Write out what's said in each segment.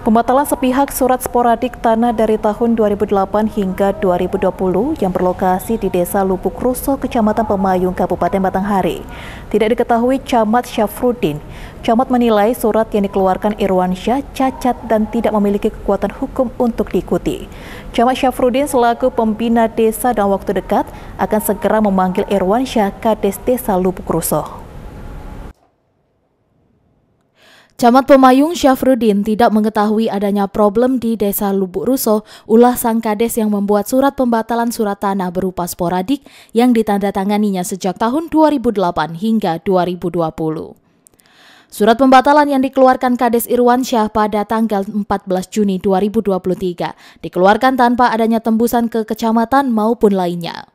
Pembatalan sepihak surat sporadik tanah dari tahun 2008 hingga 2020 yang berlokasi di Desa Lubuk Ruso, Kecamatan Pemayung, Kabupaten Batanghari. Tidak diketahui Camat Syafruddin. Camat menilai surat yang dikeluarkan Irwansyah cacat dan tidak memiliki kekuatan hukum untuk diikuti. Camat Syafruddin selaku pembina desa dan waktu dekat akan segera memanggil Irwansyah Kades Desa Lubuk Ruso. Camat Pemayung Syafruddin tidak mengetahui adanya problem di Desa Lubuk Ruso, ulah sang Kades yang membuat surat pembatalan surat tanah berupa sporadik yang ditandatanganinya sejak tahun 2008 hingga 2020. Surat pembatalan yang dikeluarkan Kades Irwansyah pada tanggal 14 Juni 2023 dikeluarkan tanpa adanya tembusan ke kecamatan maupun lainnya.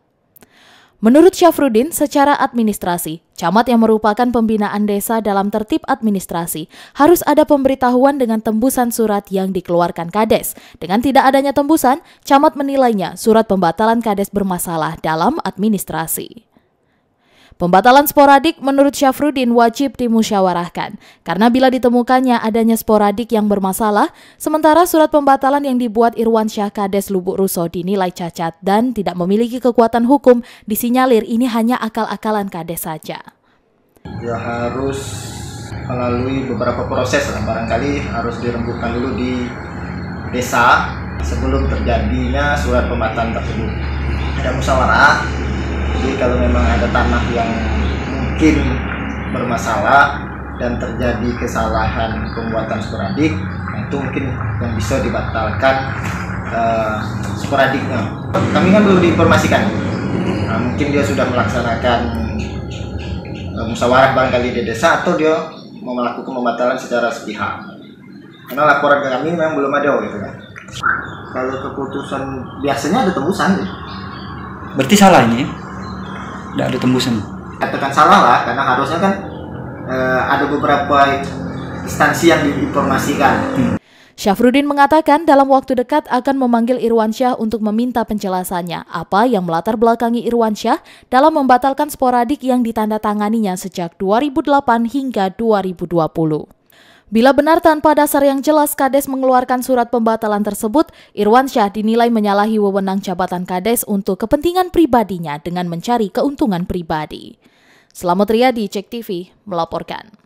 Menurut Syafruddin, secara administrasi, camat yang merupakan pembinaan desa dalam tertib administrasi harus ada pemberitahuan dengan tembusan surat yang dikeluarkan Kades. Dengan tidak adanya tembusan, camat menilainya surat pembatalan Kades bermasalah dalam administrasi. Pembatalan sporadik menurut Syafruddin wajib dimusyawarahkan, karena bila ditemukannya adanya sporadik yang bermasalah, sementara surat pembatalan yang dibuat Irwansyah Kades Lubuk Ruso dinilai cacat dan tidak memiliki kekuatan hukum, disinyalir ini hanya akal-akalan Kades saja. Ya harus melalui beberapa proses lah, barangkali harus dirembukkan dulu di desa sebelum terjadinya surat pembatalan tersebut. Ada musyawarah. Jadi kalau memang ada tanah yang mungkin bermasalah dan terjadi kesalahan pembuatan sporadik, itu mungkin yang bisa dibatalkan sporadiknya. Kami kan belum diinformasikan. Nah, mungkin dia sudah melaksanakan musyawarah barangkali di desa atau dia mau melakukan pembatalan secara sepihak. Karena laporan ke kami memang belum ada gitu kan. Kalau keputusan biasanya ada tembusan ya. Berarti salahnya? Tidak ada tembusan. Katakan salah lah, karena harusnya kan ada beberapa instansi yang diinformasikan. Syafruddin mengatakan dalam waktu dekat akan memanggil Irwansyah untuk meminta penjelasannya apa yang melatar belakangi Irwansyah dalam membatalkan sporadik yang ditandatanganinya sejak 2008 hingga 2020. Bila benar tanpa dasar yang jelas Kades mengeluarkan surat pembatalan tersebut, Irwansyah dinilai menyalahi wewenang jabatan Kades untuk kepentingan pribadinya dengan mencari keuntungan pribadi. Selamat Riyadi, Cek TV, melaporkan.